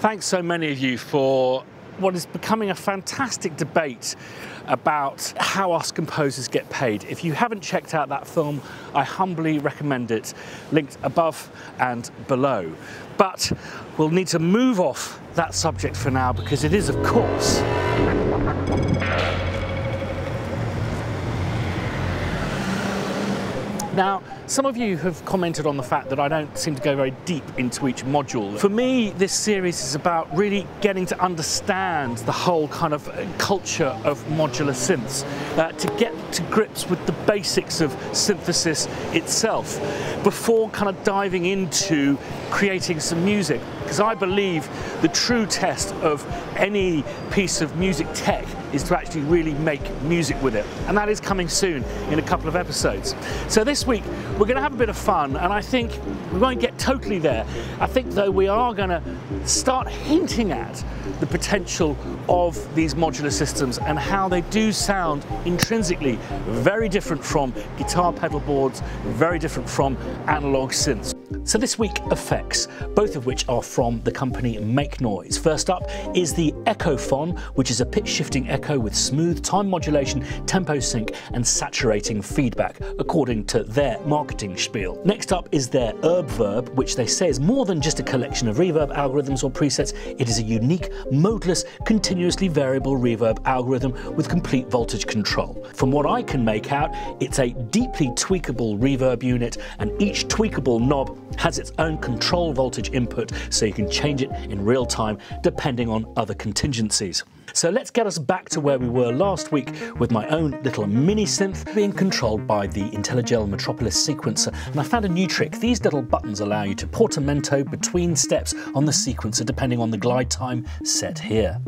Thanks so many of you for what is becoming a fantastic debate about how us composers get paid. If you haven't checked out that film, I humbly recommend it, linked above and below. But we'll need to move off that subject for now because it is, of course, now, some of you have commented on the fact that I don't seem to go very deep into each module. For me, this series is about really getting to understand the whole kind of culture of modular synths, to get to grips with the basics of synthesis itself before kind of diving into creating some music. Because I believe the true test of any piece of music tech is to actually really make music with it. And that is coming soon in a couple of episodes. So this week, we're going to have a bit of fun, and I think we won't get totally there. I think, though, we are going to start hinting at the potential of these modular systems and how they do sound intrinsically very different from guitar pedal boards, very different from analog synths. So this week, effects, both of which are from the company Make Noise. First up is the EchoPhon, which is a pitch-shifting echo with smooth time modulation, tempo sync, and saturating feedback, according to their marketing spiel. Next up is their ErbVerb, which they say is more than just a collection of reverb algorithms or presets. It is a unique, modeless, continuously variable reverb algorithm with complete voltage control. From what I can make out, it's a deeply tweakable reverb unit, and each tweakable knob has its own control voltage input, so you can change it in real time depending on other contingencies. So let's get us back to where we were last week with my own little mini synth being controlled by the Intellijel Metropolis Sequencer, and I found a new trick. These little buttons allow you to portamento between steps on the sequencer depending on the glide time set here.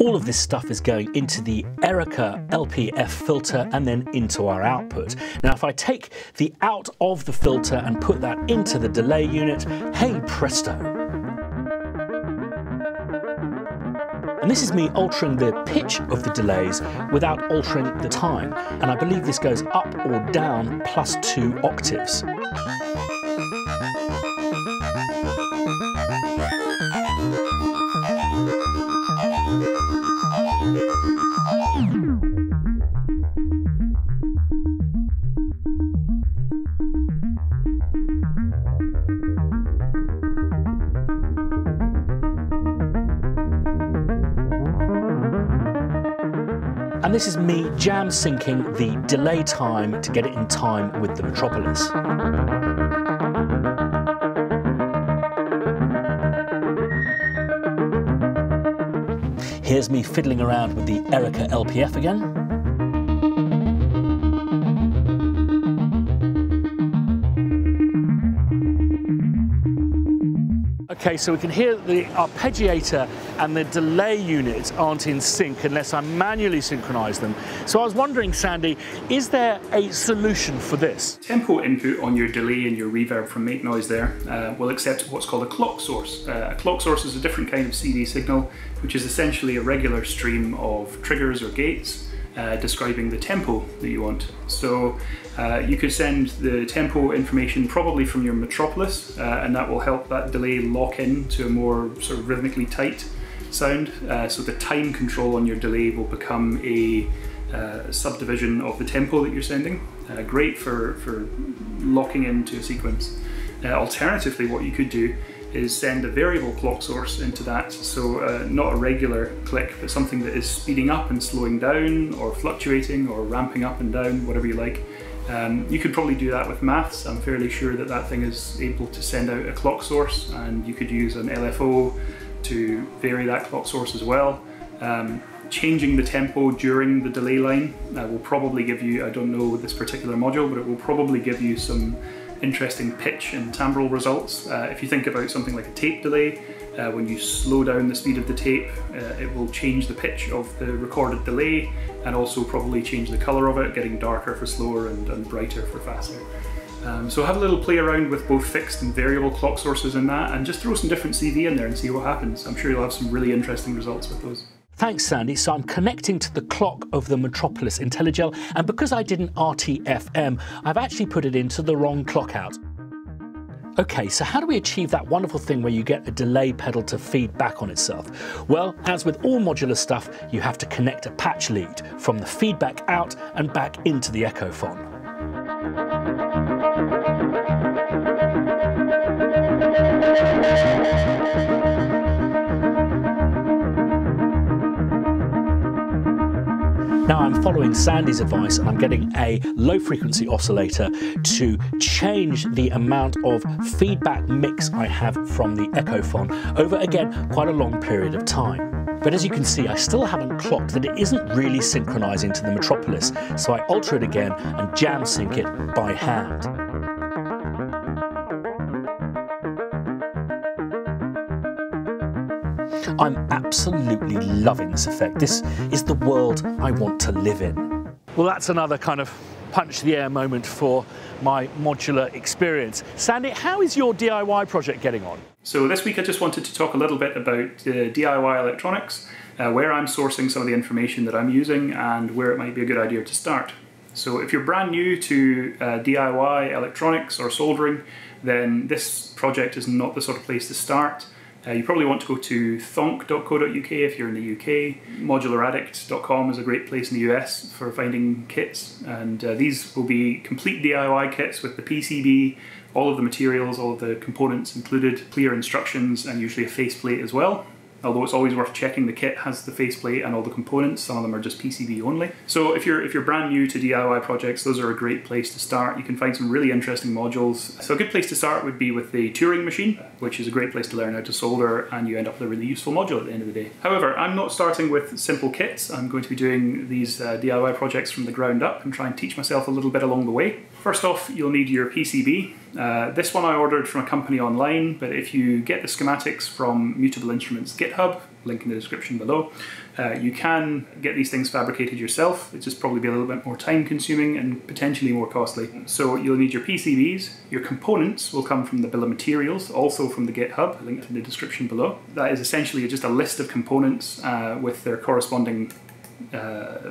All of this stuff is going into the Erica LPF filter and then into our output. Now, if I take the out of the filter and put that into the delay unit, hey presto. And this is me altering the pitch of the delays without altering the time. And I believe this goes up or down +2 octaves. And this is me jam syncing the delay time to get it in time with the Metropolis. Here's me fiddling around with the Erica LPF again. Okay, so we can hear the arpeggiator and the delay unit aren't in sync unless I manually synchronize them. So I was wondering, Sandy, is there a solution for this? Tempo input on your delay and your reverb from Make Noise there will accept what's called a clock source. A clock source is a different kind of CD signal, which is essentially a regular stream of triggers or gates describing the tempo that you want. So you could send the tempo information probably from your Metropolis, and that will help that delay lock in to a more sort of rhythmically tight sound. So the time control on your delay will become a subdivision of the tempo that you're sending. Great for locking into a sequence. Alternatively, what you could do is send a variable clock source into that, so not a regular click, but something that is speeding up and slowing down, or fluctuating, or ramping up and down, whatever you like. You could probably do that with maths. I'm fairly sure that that thing is able to send out a clock source, and you could use an LFO to vary that clock source as well. Changing the tempo during the delay line will probably give you, I don't know this particular module, but it will probably give you some interesting pitch and timbral results. If you think about something like a tape delay, when you slow down the speed of the tape, it will change the pitch of the recorded delay and also probably change the colour of it, getting darker for slower and brighter for faster. So have a little play around with both fixed and variable clock sources in that, and just throw some different CV in there and see what happens. I'm sure you'll have some really interesting results with those. Thanks, Sandy. So I'm connecting to the clock of the Metropolis Intellijel, and because I did an RTFM, I've actually put it into the wrong clock out. Okay, so how do we achieve that wonderful thing where you get a delay pedal to feed back on itself? Well, as with all modular stuff, you have to connect a patch lead from the feedback out and back into the EchoPhon. Now I'm following Sandy's advice and I'm getting a low frequency oscillator to change the amount of feedback mix I have from the EchoPhon over, again, quite a long period of time. But as you can see, I still haven't clocked that it isn't really synchronizing to the Metropolis, so I alter it again and jam sync it by hand. I'm absolutely loving this effect. This is the world I want to live in. Well, that's another kind of punch the air moment for my modular experience. Sandy, how is your DIY project getting on? So this week I just wanted to talk a little bit about DIY electronics, where I'm sourcing some of the information that I'm using and where it might be a good idea to start. So if you're brand new to DIY electronics or soldering, then this project is not the sort of place to start. You probably want to go to thonk.co.uk if you're in the UK. Modularaddict.com is a great place in the US for finding kits, and these will be complete DIY kits with the PCB, all of the materials, all of the components included, clear instructions, and usually a faceplate as well. Although it's always worth checking the kit has the faceplate and all the components, some of them are just PCB only. So if you're brand new to DIY projects, those are a great place to start. You can find some really interesting modules. So a good place to start would be with the Turing machine, which is a great place to learn how to solder, and you end up with a really useful module at the end of the day. However, I'm not starting with simple kits. I'm going to be doing these DIY projects from the ground up and try and teach myself a little bit along the way. First off, you'll need your PCB. This one I ordered from a company online, but if you get the schematics from Mutable Instruments GitHub, link in the description below, you can get these things fabricated yourself. It's just probably be a little bit more time consuming and potentially more costly. So you'll need your PCBs. Your components will come from the bill of materials, also from the GitHub, linked in the description below. That is essentially just a list of components with their corresponding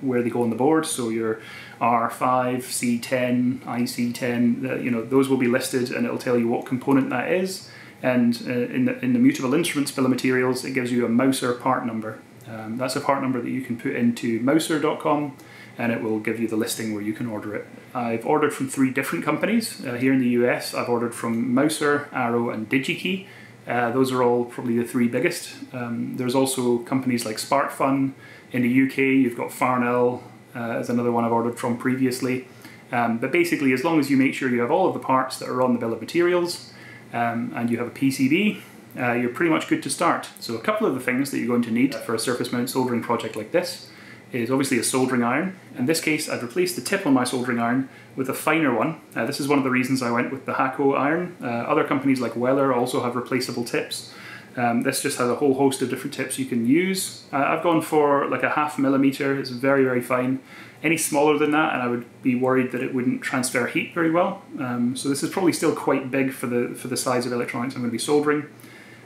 where they go on the board, so your R5, C10, IC10, you know, those will be listed and it'll tell you what component that is, and in the Mutable Instruments bill of materials it gives you a Mouser part number. That's a part number that you can put into mouser.com and it will give you the listing where you can order it. I've ordered from 3 different companies. Here in the US I've ordered from Mouser, Arrow and Digikey. Those are all probably the 3 biggest. There's also companies like Sparkfun. In the UK, you've got Farnell as another one I've ordered from previously. But basically, as long as you make sure you have all of the parts that are on the bill of materials and you have a PCB, you're pretty much good to start. So a couple of the things that you're going to need for a surface mount soldering project like this is obviously a soldering iron. In this case, I've replaced the tip on my soldering iron with a finer one. This is one of the reasons I went with the Hakko iron. Other companies like Weller also have replaceable tips. This just has a whole host of different tips you can use. I've gone for like a 0.5 millimeter. It's very, very fine. Any smaller than that and I would be worried that it wouldn't transfer heat very well. So this is probably still quite big for the size of electronics I'm going to be soldering.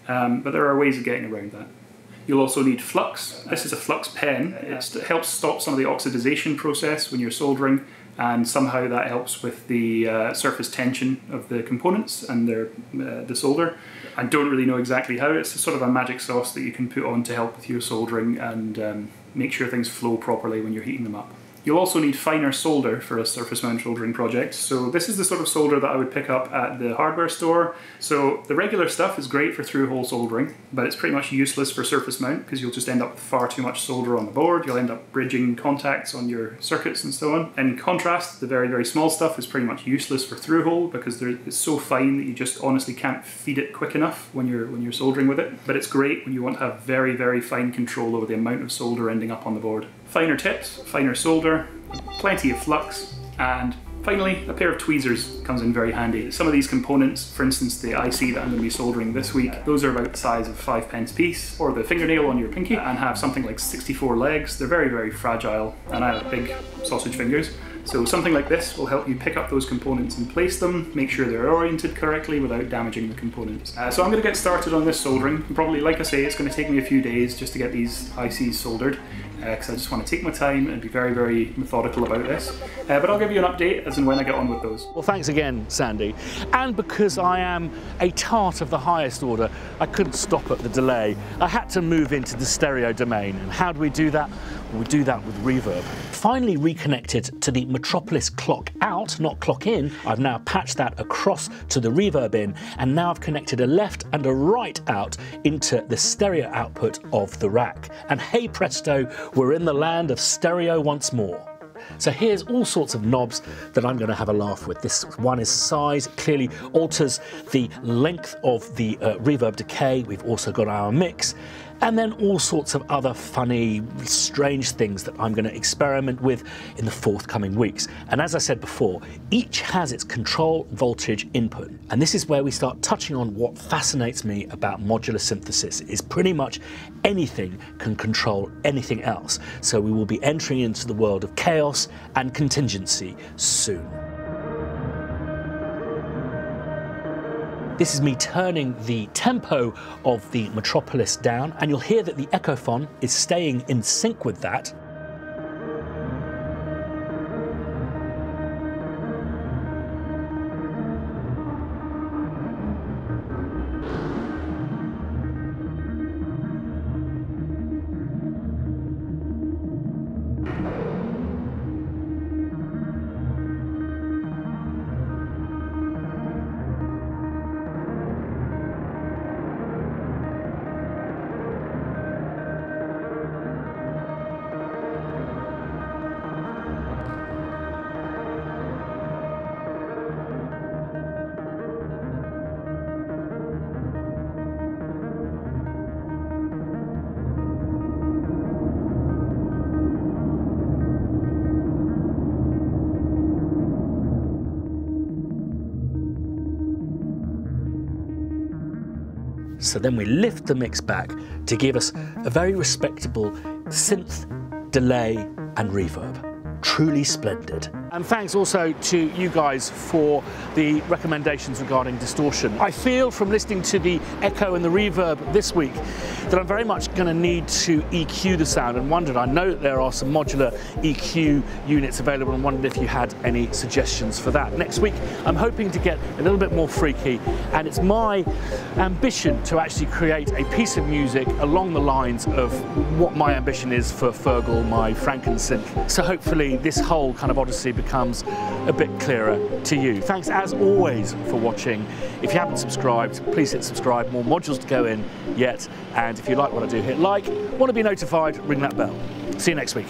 But there are ways of getting around that. You'll also need flux. This is a flux pen. It helps stop some of the oxidization process when you're soldering, and somehow that helps with the surface tension of the components and the solder. I don't really know exactly how. It's sort of a magic sauce that you can put on to help with your soldering and make sure things flow properly when you're heating them up. You'll also need finer solder for a surface mount soldering project. So this is the sort of solder that I would pick up at the hardware store. So the regular stuff is great for through-hole soldering, but it's pretty much useless for surface mount because you'll just end up with far too much solder on the board. You'll end up bridging contacts on your circuits and so on. In contrast, the very, very small stuff is pretty much useless for through-hole because it's so fine that you just honestly can't feed it quick enough when you're soldering with it. But it's great when you want to have very, very fine control over the amount of solder ending up on the board. Finer tips, finer solder, plenty of flux, and finally a pair of tweezers comes in very handy. Some of these components, for instance the IC that I'm going to be soldering this week, those are about the size of 5p piece, or the fingernail on your pinky, and have something like 64 legs. They're very, very fragile, and I have big sausage fingers, So something like this will help you pick up those components and place them, make sure they're oriented correctly without damaging the components. So I'm going to get started on this soldering. Probably, like I say, it's going to take me a few days just to get these ICs soldered, because I just want to take my time and be very, very methodical about this. But I'll give you an update as and when I get on with those. Well, thanks again, Sandy. And because I am a tart of the highest order, I couldn't stop at the delay. I had to move into the stereo domain. And how do we do that? We do that with reverb. Finally reconnected to the Metropolis clock out, not clock in. I've now patched that across to the reverb in, and now I've connected a left and a right out into the stereo output of the rack. And hey presto, we're in the land of stereo once more. So here's all sorts of knobs that I'm going to have a laugh with. This one is size, clearly alters the length of the reverb decay. We've also got our mix, and then all sorts of other funny, strange things that I'm going to experiment with in the forthcoming weeks. And as I said before, each has its control voltage input. And this is where we start touching on what fascinates me about modular synthesis, is pretty much anything can control anything else. So we will be entering into the world of chaos and contingency soon. This is me turning the tempo of the Metropolis down, and you'll hear that the EchoPhon is staying in sync with that. So then we lift the mix back to give us a very respectable synth, delay and reverb. Truly splendid. And thanks also to you guys for the recommendations regarding distortion. I feel from listening to the echo and the reverb this week that I'm very much going to need to EQ the sound, and wondered, I know that there are some modular EQ units available, and wondered if you had any suggestions for that. Next week I'm hoping to get a little bit more freaky, and it's my ambition to actually create a piece of music along the lines of what my ambition is for Fergal, my Franken-synth. So hopefully this whole kind of odyssey becomes a bit clearer to you. Thanks as always for watching. If you haven't subscribed, please hit subscribe, more modules to go in yet, and if you like what I do, hit like. Want to be notified, ring that bell. See you next week.